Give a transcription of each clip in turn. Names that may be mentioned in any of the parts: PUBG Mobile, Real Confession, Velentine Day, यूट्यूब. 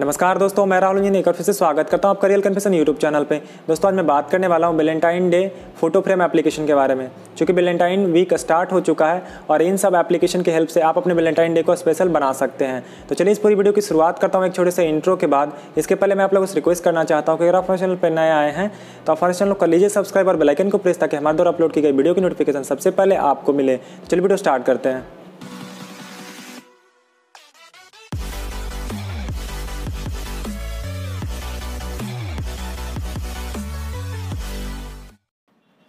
नमस्कार दोस्तों, मैं राहुल जी ने एक और फिर से स्वागत करता हूं आपका रियल कन्फेशन यूट्यूब चैनल पे। दोस्तों, आज मैं बात करने वाला हूं Valentine day photo frame application के बारे में। चूँकि वैलेंटाइन वीक स्टार्ट हो चुका है और इन सब एप्लीकेशन की हेल्प से आप अपने वैलेंटाइन डे को स्पेशल बना सकते हैं। तो चलिए इस पूरी वीडियो की शुरुआत करता हूँ एक छोटे से इंट्रो के बाद। इसके पहले मैं आप लोगों से रिक्वेस्ट करना चाहता हूँ कि अगर आप हमारे चैनल पर नए आए हैं तो आप हमारे चैनल को कर लीजिए सब्सक्राइब और बेल आइकन को प्रेस, ताकि हमारे द्वारा अपलोड की गई वीडियो की नोटिफिकेशन सबसे पहले आपको मिले। चलिए वीडियो स्टार्ट करते हैं।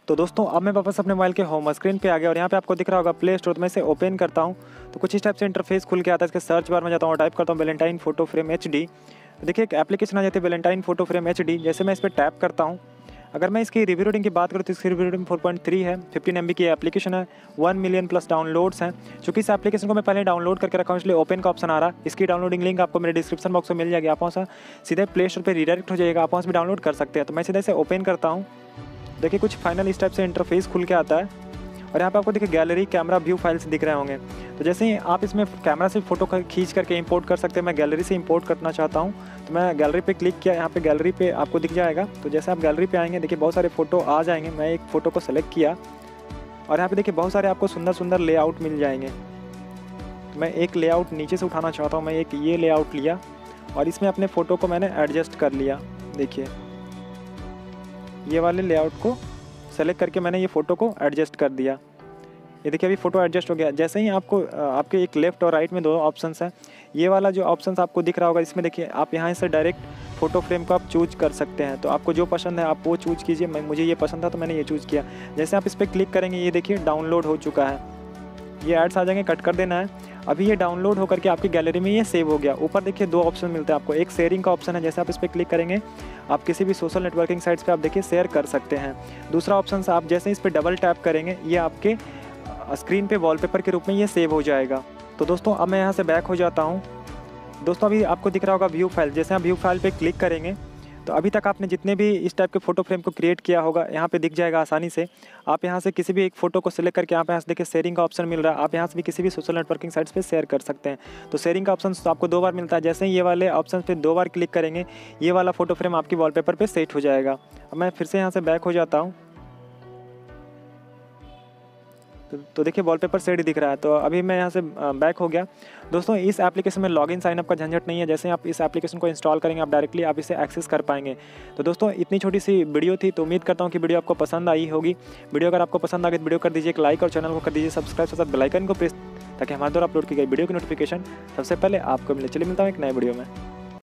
तो दोस्तों, अब मैं वापस अपने मोबाइल के होम स्क्रीन पे आ गया और यहाँ पे आपको दिख रहा होगा प्ले स्टोर, तो मैं इसे ओपन करता हूँ। तो कुछ इस टाइप से इंटरफेस खुल के आता है। इसके सर्च बार में जाता हूँ और टाइप करता हूँ वैलेंटाइन फोटो फ्रेम HD। तो देखिए एक एप्लीकेशन आ जाती है वैलेंटाइन फोटो फ्रेम HD। जैसे मैं इस पर टैप करता हूँ, अगर मैं इसकी रिव्यू रेटिंग की बात करूँ तो इसकी रिव्यू रेटिंग 4.3 है। 15 MB की एप्लीकेशन है, 1 मिलियन प्लस डाउनलोड्स हैं। चूँकि इस एप्लीकेशन को मैं पहले डाउनलोड करके रखा हूँ, इसलिए ओपन का ऑप्शन आ रहा है। इसकी डाउनलोडिंग लिंक आपको मेरे डिस्क्रिप्शन बॉक्स में मिल जाएगी। आप वहाँ से सीधे प्ले स्टोर पर रीडायरेक्ट हो जाएगा, आप वहाँ से डाउनलोड कर सकते हैं। तो मैं सीधा इसे ओपन करता हूँ। देखिए कुछ फाइनल इस टाइप से इंटरफेस खुल के आता है और यहाँ पे आपको देखिए गैलरी, कैमरा, व्यू, फाइल्स दिख रहे होंगे। तो जैसे ही आप इसमें कैमरा से फ़ोटो खींच करके इंपोर्ट कर सकते हैं। मैं गैलरी से इंपोर्ट करना चाहता हूँ, तो मैं गैलरी पे क्लिक किया। यहाँ पे गैलरी पे आपको दिख जाएगा। तो जैसे आप गैलरी पे आएंगे, देखिए बहुत सारे फ़ोटो आ जाएंगे। मैं एक फ़ोटो को सेलेक्ट किया और यहाँ पर देखिए बहुत सारे आपको सुंदर सुंदर लेआउट मिल जाएंगे। मैं एक लेआउट नीचे से उठाना चाहता हूँ। मैं एक ये लेआउट लिया और इसमें अपने फ़ोटो को मैंने एडजस्ट कर लिया। देखिए ये वाले लेआउट को सेलेक्ट करके मैंने ये फ़ोटो को एडजस्ट कर दिया। ये देखिए अभी फ़ोटो एडजस्ट हो गया। जैसे ही आपको आपके एक लेफ़्ट और राइट में दो ऑप्शंस हैं। ये वाला जो ऑप्शंस आपको दिख रहा होगा, इसमें देखिए आप यहाँ से डायरेक्ट फ़ोटो फ्रेम को आप चूज़ कर सकते हैं। तो आपको जो पसंद है आप वो चूज़ कीजिए। मुझे ये पसंद था तो मैंने ये चूज़ किया। जैसे आप इस पर क्लिक करेंगे, ये देखिए डाउनलोड हो चुका है। ये एड्स आ जाएंगे, कट कर देना है। अभी ये डाउनलोड होकर के आपकी गैलरी में ये सेव हो गया। ऊपर देखिए दो ऑप्शन मिलते हैं आपको। एक शेयरिंग का ऑप्शन है, जैसे आप इस पर क्लिक करेंगे आप किसी भी सोशल नेटवर्किंग साइट्स पे आप देखिए शेयर कर सकते हैं। दूसरा ऑप्शन आप जैसे इस पर डबल टैप करेंगे, ये आपके स्क्रीन पे वॉलपेपर के रूप में ये सेव हो जाएगा। तो दोस्तों, अब मैं यहाँ से बैक हो जाता हूँ। दोस्तों, अभी आपको दिख रहा होगा व्यू फाइल। जैसे आप व्यू फाइल पर क्लिक करेंगे तो अभी तक आपने जितने भी इस टाइप के फ़ोटो फ्रेम को क्रिएट किया होगा यहाँ पे दिख जाएगा आसानी से। आप यहाँ से किसी भी एक फ़ोटो को सिलेक्ट करके आप यहाँ से देखिए शेयरिंग का ऑप्शन मिल रहा है। आप यहाँ से भी किसी भी सोशल नेटवर्किंग साइट्स पे शेयर कर सकते हैं। तो शेयरिंग का ऑप्शन तो आपको 2 बार मिलता है। जैसे ही ये वाले ऑप्शन पे 2 बार क्लिक करेंगे, ये वाला फ़ोटो फ्रेम आपकी वॉलपेपर पे सेट हो जाएगा। अब मैं फिर से यहाँ से बैक हो जाता हूँ। तो देखिए वॉलपेपर सेट दिख रहा है। तो अभी मैं यहाँ से बैक हो गया। दोस्तों, इस एप्लीकेशन में लॉगिन साइन अप का झंझट नहीं है। जैसे आप इस एप्लीकेशन को इंस्टॉल करेंगे आप डायरेक्टली आप इसे एक्सेस कर पाएंगे। तो दोस्तों, इतनी छोटी सी वीडियो थी। तो उम्मीद करता हूँ कि वीडियो आपको पसंद आई होगी। वीडियो अगर आपको पसंद आ गई तो वीडियो कर दीजिए एक लाइक और चैनल को कर दीजिए सब्सक्राइब, साथ बेल आइकन को प्रेस, ताकि हमारे द्वारा अपलोड की गई वीडियो की नोटिफिकेशन सबसे पहले आपको मिले। चलिए मिलता हूँ एक नए वीडियो में।